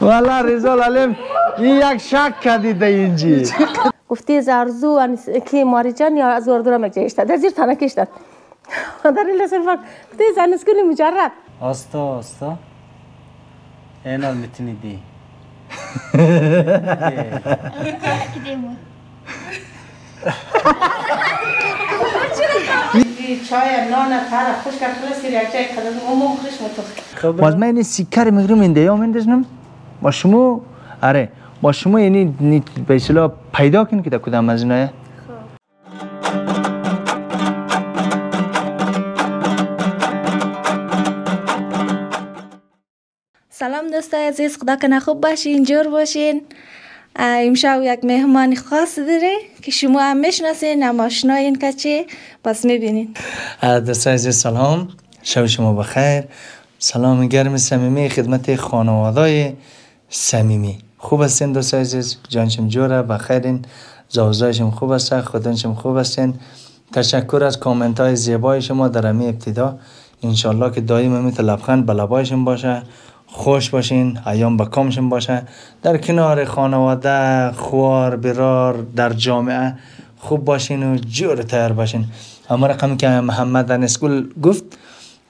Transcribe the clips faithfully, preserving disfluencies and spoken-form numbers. والله رضا العالم یک شک کردید اینجی گفتی زرزو که ماریجان یا از وردورا مکیشتد در زیر تنه کشتد در این لسل فرق گفتی زنسکولی مجرد آستا آستا این آل میتونی دی چای نان تر خوش کرد خلاص یه چای خدمت عموم خوش متوخ باز من سیکار میگرم این دیو من دزنم با شما آره با شما یعنی نیت به اصطلاح پیدا کن که تا کدام از اینا سلام دوستای عزیز خدا کنه خوب باشین جور باشین امشب یک مهمان خاص داره که شما هم میشناسین هم آشنایین که چی پس میبینین دوستای عزیز سلام شب شما بخیر سلام گرم صمیمی خدمت خانوادای صمیمی خوب هستین دوستای عزیز جانشم جوره بخیرین زوزایشم خوب است خودنشم خوب هستین تشکر از کامنت های زیبای شما در همین ابتدا انشالله که دائما مثل لبخند به لبایشم باشه خوش باشین، ایام به کامشون باشه در کنار خانواده، خوار، برار، در جامعه خوب باشین و جور تیار باشین اما رقم که محمد انسکول گفت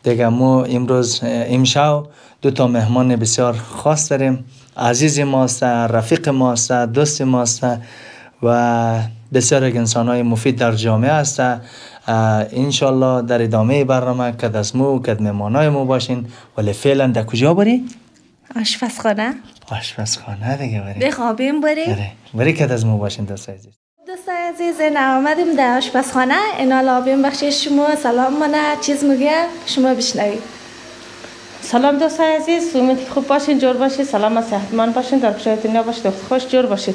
دیگه ما امروز امشب دو تا مهمان بسیار خاص داریم عزیز ماست، رفیق ماست، دوست ماست و بسیار از انسان‌های مفید در جامعه است انشالله در ادامه برنامه کد از مو کد مهمانای مو باشین ولی فعلا در کجا بری؟ آشپزخانه آشپزخانه دیگه بری بخوابیم بری؟ بری بری کد از مو باشین دوستای عزیز دوستای عزیز این آمدیم در آشپزخانه اینال آبیم بخشش شما سلام مانه چیز میگه شما بشنوید سلام دوستای عزیز امید خوب باشین جور باشید سلام صحتمند باشین در کجای دنیا باشید خوش جور باشید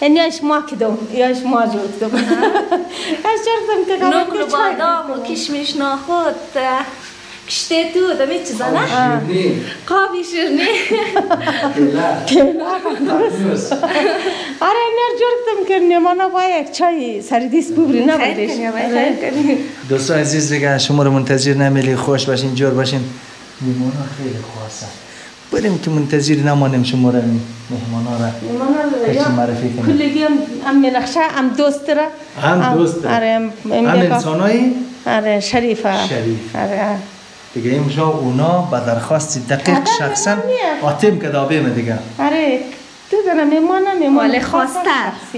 این یاش ما کدوم یاش ما جور کردم یاش جور کردم که نوکل بادام و کشمش نخود کشته تو دمی چیزا نه قابی شیرنی آره این یار جور کردم که نمانا باید چای سردیس ببری نبریش دوستان عزیز دیگه شما رو منتظر نمیلی خوش باشین جور باشین نمانا خیلی خواستم بریم که منتظر نمانیم شما را مهمانا را کچی معرفی کنیم کلگی هم منخشه هم دوست را هم دوست را هم انسان های شریف ها دیگه اینجا اونا به درخواست دقیق شخصا آتیم که دابه ما دیگه آره تو دارم مهمانم مهمانم خواسته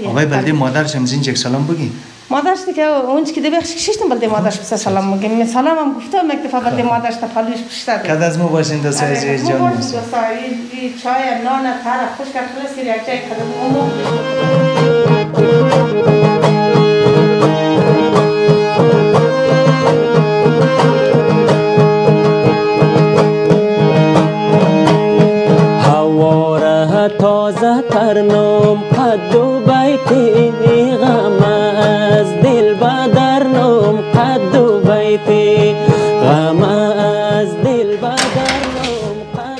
آقای بلده مادرش هم زین چک سلام بگی مادرش دیگه اونج که دیگه ششتم بلده مادرش بسه سلام میگم من سلام هم گفتم یک دفعه بلده مادرش تفالیش پشتد کد از مو باشین دوسته از ایش جان میسه چای نان تر خوش کرد خلاص یک چای خدم هوا را تازه تر نام قد و بیتی غم از دل بدر نام قد و بیتی غم از دل بدر نام قد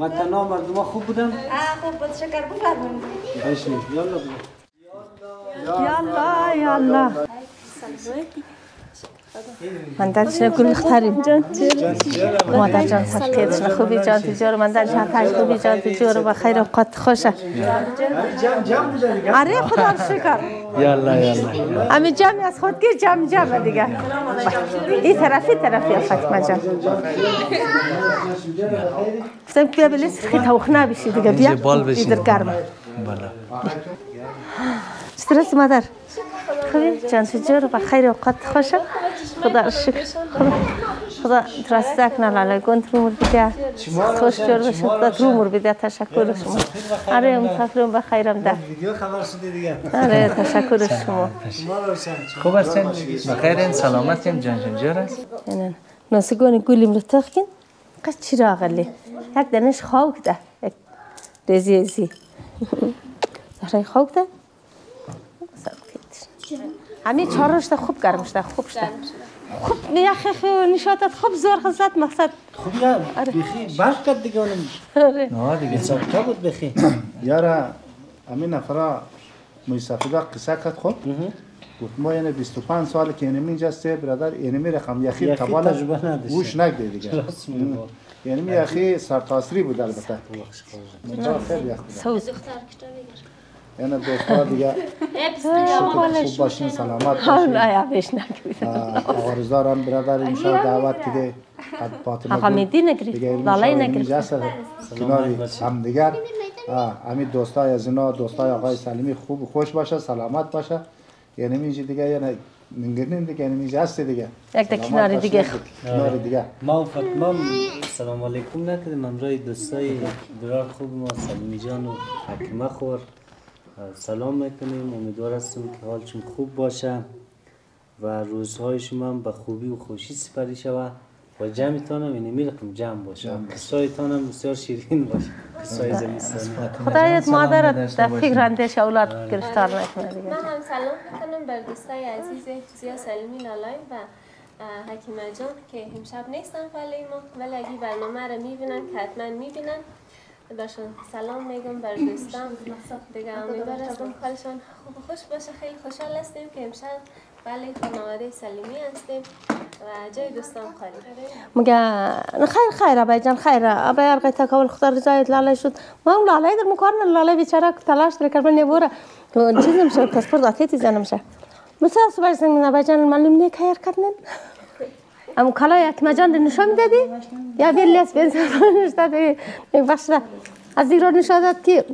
وطنها مردمها خوب بودن خوب بود شکر بفرمایید باشه یالا یالا یالا من دارش نقول خاریم جان تیجور ما دار جان سکتیش نخوبی جان تیجور من دارش هفتهش خوبی جان تیجور و خیر اوقات خوشه. آره خدا شکر. یا الله یا الله. امی جامی از خود کی جام جام دیگه. این طرفی طرفی فاطمه جان. فکر بیا بلیس خیت هوخنا بیشی دیگه بیا. ایدر کارم. بالا. استرس مادر. خوبی جان تیجور و خیر اوقات خوشه. خدا الشكر خدا ترستكنا على كنت رومر بداية خوش جور بشه خدا رومر بداية تشكر شما آره مسافرون بخیرم ده ویدیو خبر شده دیگه آره تشکر شما خوب هستین بخیرین سلامتیم جان جان جور هست ناسگانی گولیم رو تخین قد چراغ لی یک دنش خاک ده یک رزی ازی زهرای خاک ده همین چهار روشته خوب گرم شده خوب شده خوب یخی خیلی نشاتت خوب زور خزت مقصد خوب یا بخی برق کرد دیگه اونم نه دیگه حساب تا بود بخی یارا همین نفرا مسافره قصه کرد خوب گفت ما یعنی بیست و پنج سال که اینم اینجاسته برادر اینمی رقم یخی تبال تجربه نداشت گوش نکده دیگه یعنی یخی سرتاسری بود البته سوز أنا بفضلها. شكراً باشين سلامات. الله يعافيك نكبي. أورزاران برادر إن شاء الله دعوات كده. أحمدي نكري. دلالي نكري. جاسر. كناري. هم ديگر. آه. همي دوستاي زنا دوستاي آقای سلیمی خوب خوش باشه سلامت باشه. یعنی میشه دیگه یعنی نگرانیم دیگه یعنی میشه است دیگه. یک دکناری دیگه. کناری دیگه. ما فاطمه سلام علیکم نکردیم امروز دوستای برادر خوب ما سلیمی جان و فاطمه خور. سلام میکنیم امیدوار هستم که حالشون خوب باشه و روزهای شما هم به خوبی و خوشی سپری شود و جمعتان هم اینمی رقم جمع باشه قصایتان هم بسیار شیرین باشه قصای زمستانی خدایت مادرت در فکر اندیش اولاد گرفتار نکنه دیگه من هم سلام میکنم بر دوستای عزیز زیا سلیمی نالایم و حکیمه جان که امشب نیستن ولی ما ولی اگه برنامه رو میبینن که حتما میبینن باشون سلام میگم بر دوستان دیگه امیدوار هستم حالشون خوب خوش باشه خیلی خوشحال هستیم که امشب بله خانواده سلیمی هستیم و جای دوستان خالی میگه خیر خیر ابا جان خیر ابا یار قیت کول خطر زاید لاله شد ما لاله در مکان لاله بیچاره تلاش کردن نبوره چیزم شد پاسپورت اتیتی زنم شه مثلا صبح سنگ ابا جان معلوم نیک حرکت نن ام کلای حکمه جان نشون میدادی؟ یا بیلیس بینسان نشتاده بخشده از دیگر نشان داد که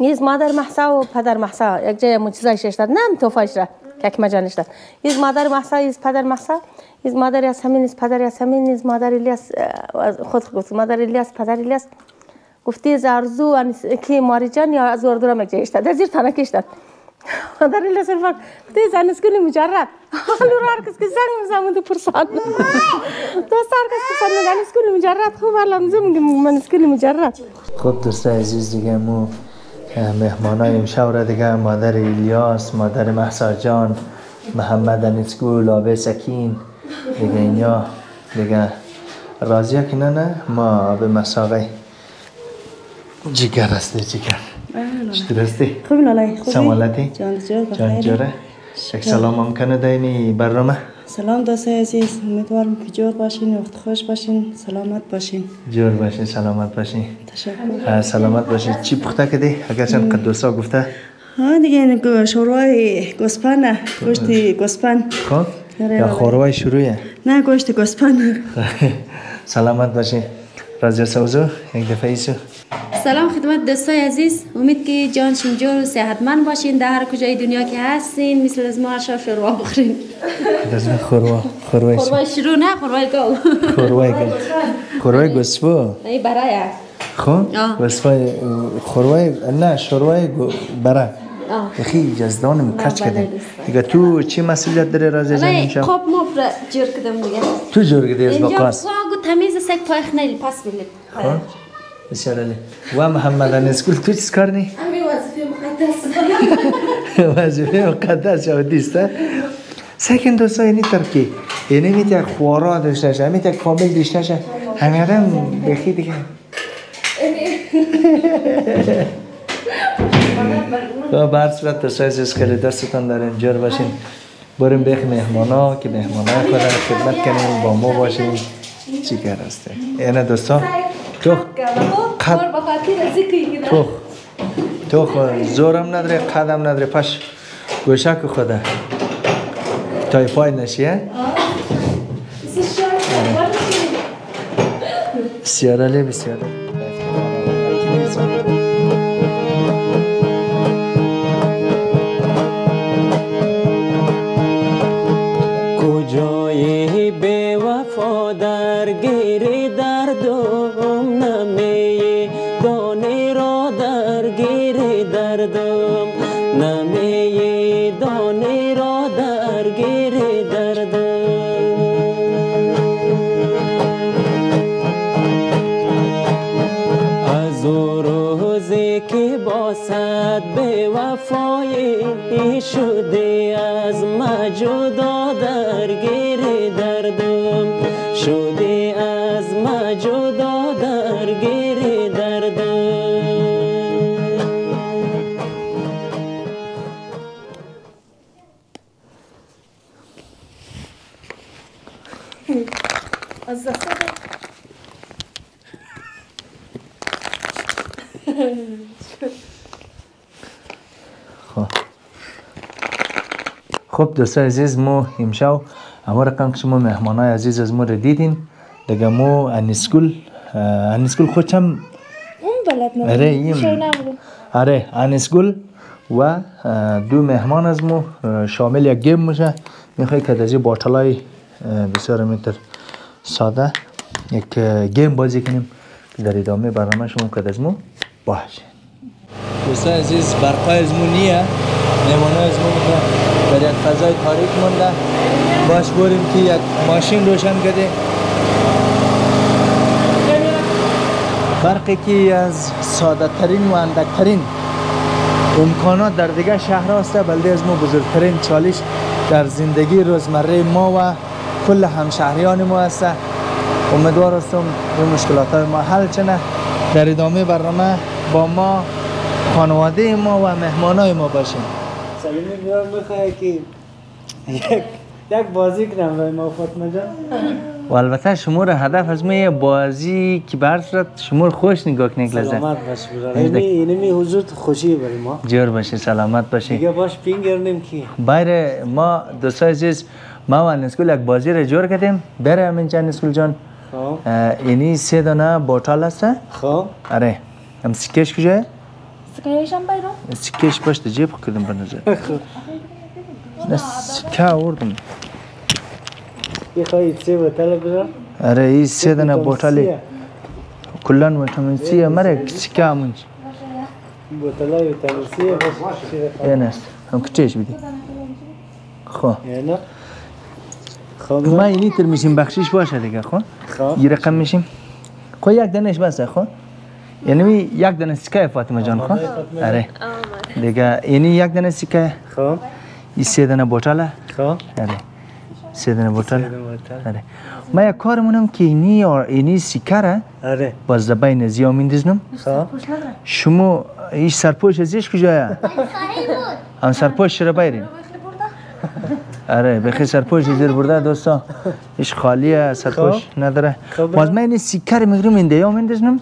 یز مادر محسا و پدر محسا یک جای مجزایش اشتاد نم توفایش را که حکمه جانش داد یز مادر محسا یز پدر محسا یز مادر یز همین یز پدر یز همین یز مادر الیاس خود گفت مادر الیاس پدر الیاس گفتی از ارزو که ماری جان یا از اردورم یک جای اشتاد از زیر تنک اشتاد مادر الیاس الفرق گفتی زنس کنی مجرد حالا هر کس که زنگ زمان دو پرسان دوست هر کس که سر ندانی اسکول مجرد خوب حالا زمین من اسکول مجرد خب دوستای عزیز دیگه مو مهمانای امشب را دیگه مادر الیاس مادر مهسا جان محمد انسکول آبه سکین دیگه اینا دیگه راضیه که نه نه ما آبه مساقه جگر هسته جگر چطور هستی؟ خوب نالای خوبی سمالتی؟ جان جور بخیر جان جوره یک سلام هم کنه دایمی برنامه سلام دوستای عزیز امیدوارم که جور باشین وقت خوش باشین سلامت باشین جور باشین سلامت باشین تشکر سلامت باشین چی پخته کردی اگر چند قدوسا گفته ها دیگه شوروای گوسپنه گوشت گوسپن خب یا خوروای شروعه نه گوشت گوسپن سلامت باشین رازی سوزو یک دفعه ایسو سلام خدمت دوستای عزیز امید که جان شنجور و صحتمند باشین در هر کجای دنیا که هستین مثل از ما هر شب شوروا بخورین خوروا خوروا خوروا شروع نه خوروا گاو خوروا گاو خوروا گوسفو ای برای خو گوسفو خوروا نه شوروا برای خیلی جزدانم کچ کردیم دیگه تو چی مسئولیت داره رازی جان اینجا خب ما جور کردم دیگه تو جور کردی از بقاس اینجا تمیز سگ پایخ نیل پس میلید بسیار علی و محمد انسکول تو چیز کار نی؟ امی وظیفه مقدس وظیفه مقدس یا دیسته سکن دوستا اینی ترکی اینی میت یک خوارا داشته شه میت یک کامل داشته شه همین آدم بخی دیگه و برصورت دوستای عزیز خیلی دستتان در اینجور باشین بریم به مهمانا که مهمانا خودم خدمت کنیم با ما باشیم چیکار است. اینا دوستان تو قد تو تو زورم نداره قدم نداره پش گوشک خدا تای پای نشیه بسیاره لی بسیاره خب دوستان عزیز ما امشب همه رقم که شما مهمانای عزیز از ما رو دیدین دیگه ما انسکول انسکول خودم اون بلد نمیدونم آره انسکول و دو مهمان از ما شامل یک گیم میشه میخوای که از این باطلای بسیار متر ساده یک گیم بازی کنیم در ادامه برنامه شما که از ما باشه دوستان عزیز برقای از ما نیه مهمانای از ما در یک فضای تاریک مونده باش بریم که یک ماشین روشن کده برقی که از ساده ترین و اندکترین امکانات در دیگه شهر هست بلده از ما بزرگترین چالش در زندگی روزمره ما و کل همشهریان ما هست امیدوار هستم این مشکلات های ما حل چنه در ادامه برنامه با ما خانواده ما و مهمانای ما باشیم سلیمی بیار بخواه که یک بازی کنم برای ما فاطمه جان و البته شما را هدف از ما یه بازی که بر صورت شما را خوش نگاه کنید لذت سلامت باش برای اینمی حضور خوشی برای ما جور باشه سلامت باشه دیگه باش پینگرنیم که بایر ما دوستای عزیز ما و انسکول یک بازی را جور کردیم بره همینجا انسکول جان اینی سه دانه بوتال هست خب آره هم سکش کجایه سکایشم بیرون سکش باش تا جیب کردم بنزد نسکه آوردم یه خواهی سه بوتل بزر اره این سه دنه بوتلی کلان ویتامین سی امره سکه همونج بوتل های ویتامین سی یه نست هم کچهش بیدی خواه ما اینی تر میشیم بخشیش باشه دیگه خواه یه رقم میشیم خواه یک دنش بسته خواه یعنی یک دانه سکه فاطمه جان خواه؟ آره دیگه یعنی یک دانه سکه خواه این سه دانه بوتله خواه آره سه دانه بوتل آره ما یک کار مونم که اینی اینی سکه را آره باز زبین زیا میندازنم خواه شما این سرپوش ازش کجایه؟ هم سرپوش را بیرین آره بخیر سرپوش زیر برده دوستا ایش خالیه سرپوش نداره باز ما اینی سکه را میگرم این دیا میندازنم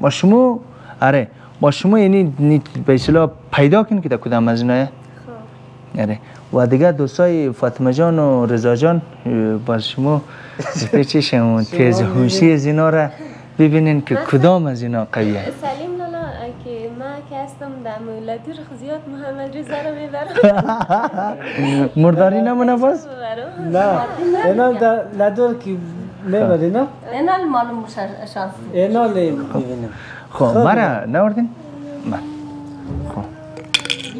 با شما آره با شما یعنی به اصطلاح پیدا کن که تا کدام از اینایه آره و دیگه دوستای فاطمه جان و رضا جان با شما پیچش همون تیز هوشی از اینا را ببینین که کدام از اینا قویه سلیم لالا که من که هستم در مولدی رو زیاد محمد رضا رو میبرم مرداری نمونه باز؟ نه اینا ندار که میبری نه؟ اینال معلوم شانسی اینال میبینیم خب مرا نوردین؟ مر خب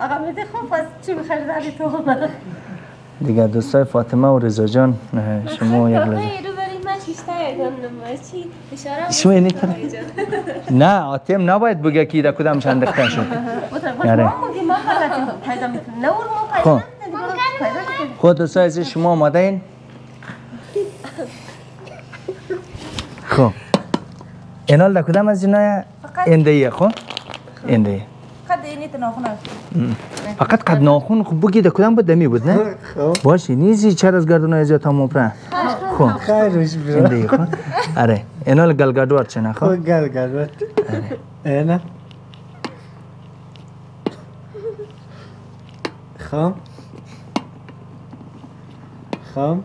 آقا میده خب پس چی میخوری داری تو همه؟ دیگه دوستای فاطمه و رضا جان شما یک لازم شما اینی کنه؟ نه آتیم نباید بگه که ایده کدام چند دختن شد یاره خب خود دوستای از شما آماده این؟ خب اینال در کدام از جنایه؟ اینده ایه خب؟ اینده ایه فقط قد ناخون خوب بگید کدام بود دمی بود نه باشه نیزی چر از گردونای زیاد هم مبره خب خیرش بیرون آره اینال گلگدوار چنه خب گلگدوار اینال خم خم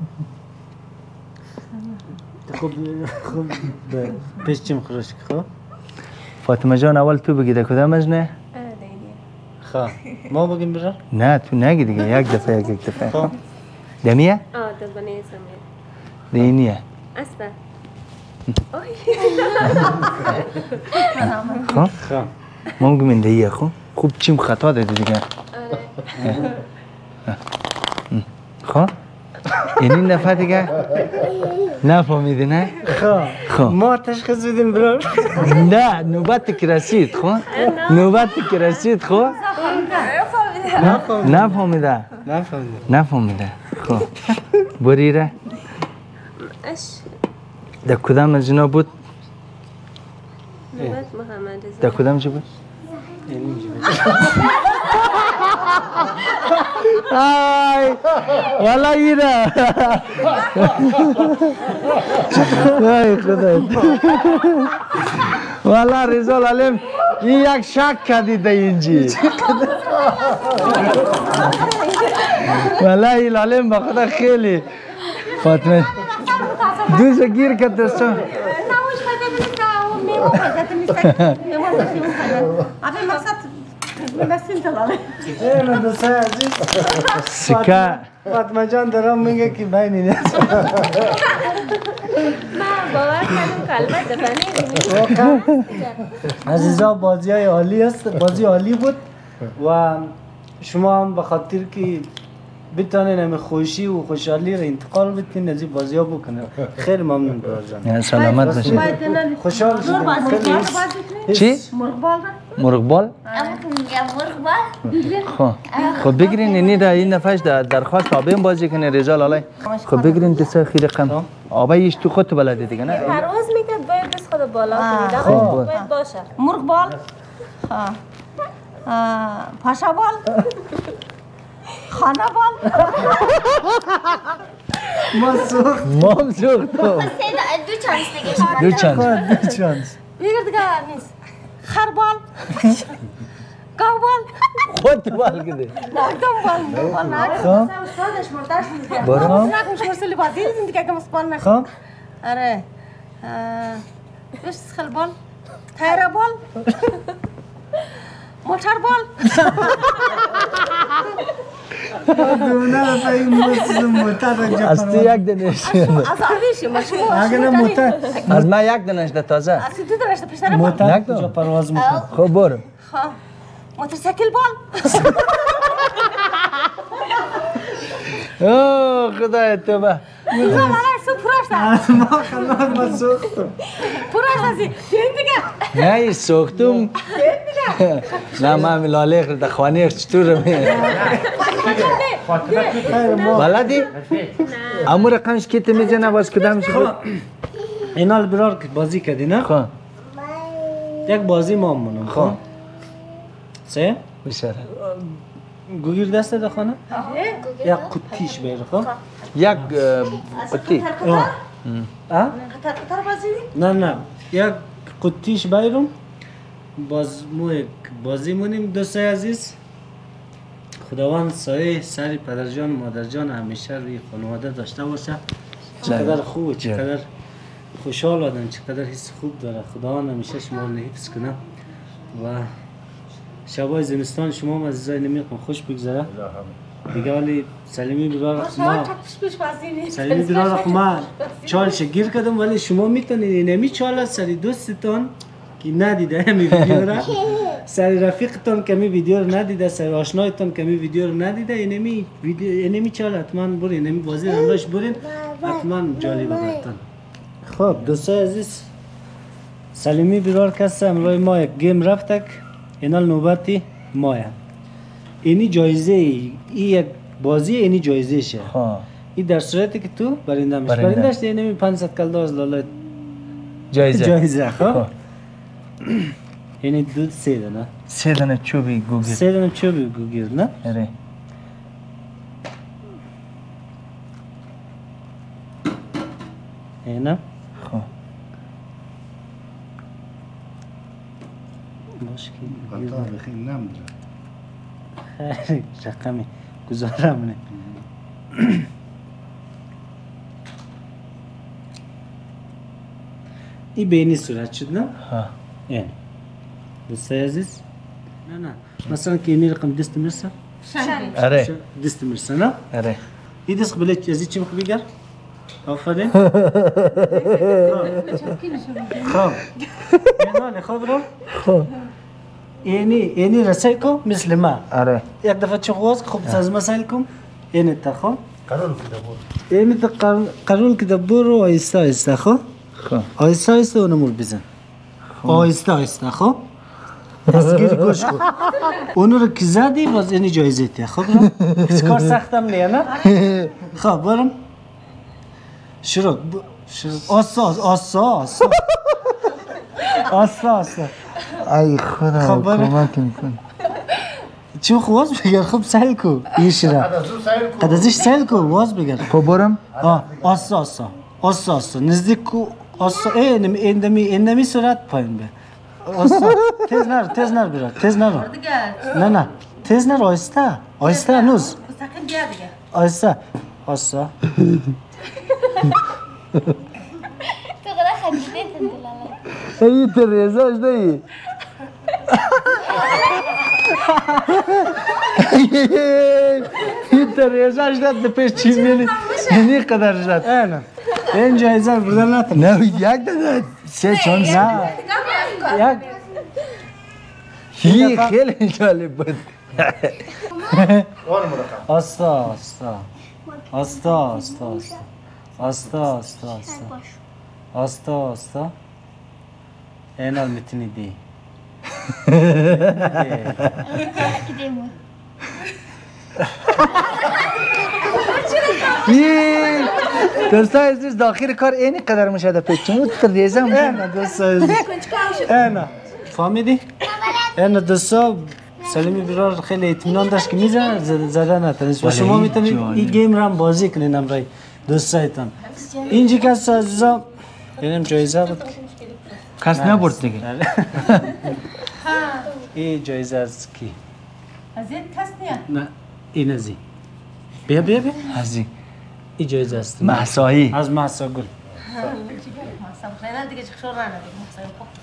خب خب پیش چیم خورش خب فاطمه جان اول تو بگید کدام از نه خب ما بگیم برا؟ نه تو نگی دیگه یک دفعه یک دفعه خب دمیه؟ آه دبانه سمیه دینیه؟ اصلا خب خب ما بگیم این دیگه خب خوب چیم خطا داده دیگه خب این این دفعه دیگه نفهمیدی نه؟ خب ما تشخیص بدیم برام نه نوبت که رسید خب نوبت که رسید خب نفهمیده نفهمیده نفهمیده خب بری ره در کدام از جنا بود؟ نوبت محمد رضا در کدام چی بود؟ اینجا بود هاي والله يدا هاي خدای والله رضا العالم یک شک کردیده اینجی والله العالم با خدا خیلی فاطمه دوزه گیر کرد دوستان نموش خدا بزن میمون خدا میستن میمون خدا افی مقصد اینو دوستای عزیز سکه فاطمه جان دارم میگه که بینی نیست من باور کردم که البته بینی عزیزا بازی های عالی است بازی عالی بود و شما هم به خاطر که بتانین همه خوشی و خوشحالی را انتقال بدین از این بازی ها بکنه خیلی ممنون برای جان سلامت باشید خوشحال شدید چی؟ مرغبال مرغبال؟ خب خب بگیرین اینی در این نفش درخواست آبه هم بازی کنه رجال آلای خب بگیرین دسته خیلی قم آبه ایش تو خود تو بلده دیگه نه؟ هر روز میگه باید دست خود بالا کنید باید باشه مرغبال پاشا بال خانه بال ما سوخت ما سوختم دو چانس دیگه دو چانس دو چانس میگه دیگه نیست خربال گاوبال خود بال کده ناکم بال بال ناکم سادش مرداش میگه برام ناکم شورسلی بازی نیست که کم سپان نخم آره اش خربال خربال موتور بال از تو یک دنش از من یک دنش ده تازه از تو دنش ده پیشتره بال خب برو موتر سکل بال اوه خدای توبه میخوام الان سو پراشت از ما خلاص ما سوختم پراشت ازی چند دیگه نه ای سوختم نه من لاله خرده خوانی چطور میه بلدی؟ امور رقمش کیت میزنه باز کدامش بود؟ اینال برار بازی کردی نه؟ خب یک بازی ما مونم خب سه؟ بشاره گوگیر دست ده خانه؟ یک قطیش بیره خب؟ یک قطی؟ ها؟ ها؟ قطر بازی دی؟ نه نه یک قطیش بیرم باز مو یک بازی مونیم دوستای عزیز خداوند سایه سری پدرجان و مادرجان همیشه روی خانواده داشته باشه چقدر خوب چقدر خوشحال آدم چقدر حس خوب داره خداوند همیشه شما رو حفظ کنه و شبای زمستان شما هم عزیزای نمیخون خوش بگذره دیگه ولی سلیمی برار ما سلیمی برار ما چالش گیر کردم ولی شما میتونید اینمی چال سری دوستتان که ندیده همی ویدیو را سر رفیقتان کمی ویدیو رو ندیده، سر آشنایتان کمی ویدیو رو ندیده، اینمی ویدیو اینمی چال حتما برین، اینمی بازی همراهش برین، حتما جالب براتون. خب دوستای عزیز، سلیمی بیرار کس همراه ما یک گیم رفتک، اینال نوبتی ما. اینی جایزه ای، این یک بازی اینی جایزه شه. ها. این در صورتی که تو برنده میشی. برنده است اینمی پانصد کلدار از لاله جایزه. جایزه خب. یعنی دو سه دانه سه دانه چوبی گوگل سه دانه چوبی گوگل نه؟ آره اینا خب مشکلی قطار بخیر نمیدونم خیلی رقمی گذارم نه این بینی صورت شد نه؟ ها یعنی دوستای عزیز نه نه مثلا که این رقم دست مرسه آره دست مرسه نه آره این دست بله چیزی چی میخوای بگیر آفرین خب یعنی خب رو خب اینی اینی رسای کو مثل ما آره یک دفعه چه خواست خب ساز مسائل کم اینی تا خب قرول کده برو اینی تا قرول کده برو ایستا ایستا خب خب ایستا ایستا اونمور بزن آیسته آیسته خب دستگیری گوش کن اونو رو که زدی باز اینی جایزه تیه خب هیچ کار سختم نیه نه خب برم شروع آسا آسا آسا آسا آسا ای خدا کمکم کن چی خواست بگر خب سهل کو ایش را قد ازش سهل کو واز بگر خب برم آسا آسا آسا آسا نزدیک کو آسا اینم ایندمی ایندمی سرعت پایین به آسا تیز نر تیز نر برا تیز نر نه نه تیز نر آیسته آیسته نوز آیسته آسا تو قدر خدیده تندلمه ای تو ریزاش دایی ای تو ریزاش داد دپیش چی میلی اینی قدر جد اینم این جایزه رو بردن نتونم نه یک داده سه چون نه یک خیلی جالب بود آستا آستا آستا آستا آستا آستا آستا آستا اینال میتونی دی دوستای عزیز داخل کار اینی قدر مشاهده پیچون بود تر ریزم اینا دوستای عزیز اینا فهمیدی؟ اینا دوستا سلیمی برار خیلی اطمینان داشت که میزن زده نتنیست و شما میتونید این گیم رو هم بازی کنید امرای دوستایتان اینجی کس عزیزا اینم جایزه بود کس نبرد دیگه این جایزه از کی؟ از این کس نیا؟ نه این از این بیا بیا بیا از این ای جایزه است محسایی از محسا گل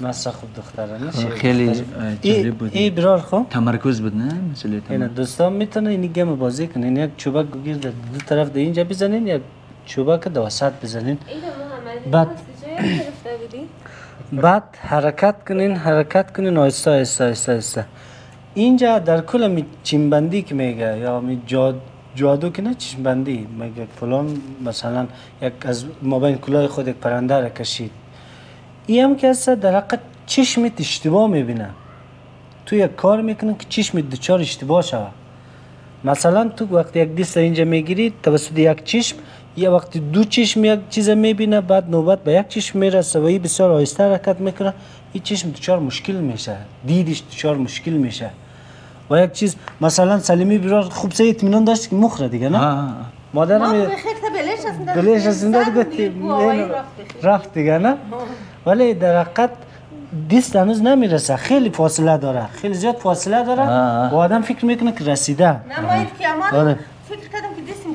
محسا خوب دخترانه خیلی جالب بود ای برار خوب تمرکز بود نه مثلا اینا دوستان میتونه این گیم بازی کنین یک چوبک گیر در دو طرف در اینجا بزنین یک چوبک در وسط بزنین بعد بعد حرکت کنین حرکت کنین آهسته آهسته آهسته اینجا در کل می چینبندی که میگه یا می جاد جادو که نه چشم بندی مگه فلان مثلا یک از مابین کلاه خود یک پرنده را کشید این هم که اصلا در حق چشمت اشتباه میبینه تو یک کار میکنه که چشمت دچار اشتباه شود مثلا تو وقتی یک دست اینجا میگیری توسط یک چشم یا وقتی دو چشم یک چیز میبینه بعد نوبت به یک چشم میرسه و این بسیار آهسته حرکت میکنه این چشم دچار مشکل میشه دیدش دچار مشکل میشه و یک چیز مثلا سلیمی برار خوب سه اطمینان داشت که مخره دیگه نه مادرم بلیش هستنده دیگه رفت دیگه نه ولی در حقیقت دست هنوز نمیرسه خیلی فاصله داره خیلی زیاد فاصله داره و آدم فکر میکنه که رسیده نه ما این که امان فکر کردم که دستم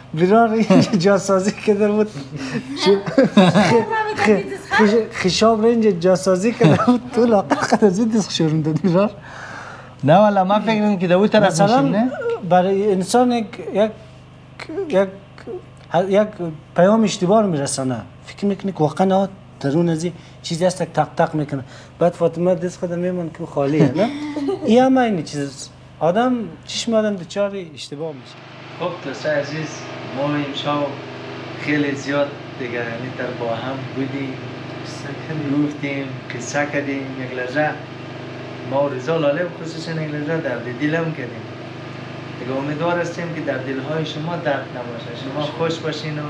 برار جاسازی کرده بود. خشاب رنج جاسازی کرده بود. تو لاقه از این دست شروع دادی برار. نه والا ما فکرم که دوی طرف میشیم نه؟ برای انسان یک یک یک پیام اشتباه میرسانه. فکر میکنی که واقعا نه درون از این چیزی هست تک تک میکنه. بعد فاطمه دست خودم میمون که خالیه نه؟ این هم این چیز آدم چشم آدم دچار اشتباه میشه. خب دوسته عزیز ما امشب خیلی زیاد دگرانی تر با هم بودیم، گفتیم قصه کردیم، یک لحظه ما رضا لاله خصوصا یک لحظه درد دلم کردیم. دیگه امیدوار هستیم که در دلهای شما درد نباشه، شما خوش باشین و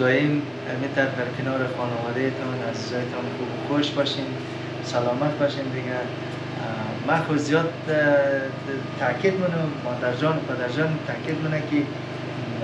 دائم همیتر در کنار خانواده تان عزیزایتان خوب خوش باشین، سلامت باشین. دیگه من خود زیاد تاکید منم مادر جان و پدر جان تاکید منم که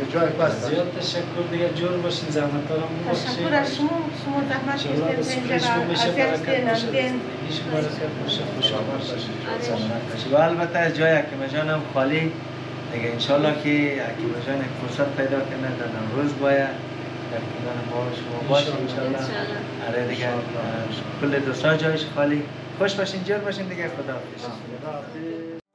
یه جای باز زیاد تشکر دیگه جور باشین زحمت دارم باشه. تشکر از شما شما زحمت کشیدین جناب از دین از دین. ایش برکت باشه خوش آمد باشید. و البته از جای حکیم جانم خالی دیگه انشالله که حکیم جان یک فرصت پیدا کنه در امروز باید در کنار ما شما باشه انشالله. آره دیگه کل دوستا جایش خالی. خوش باشین جور باشین دیگه خدا حافظ.